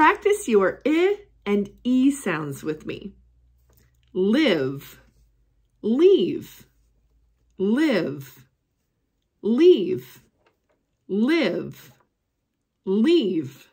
Practice your I and E sounds with me. Live, leave, live, leave, live, leave.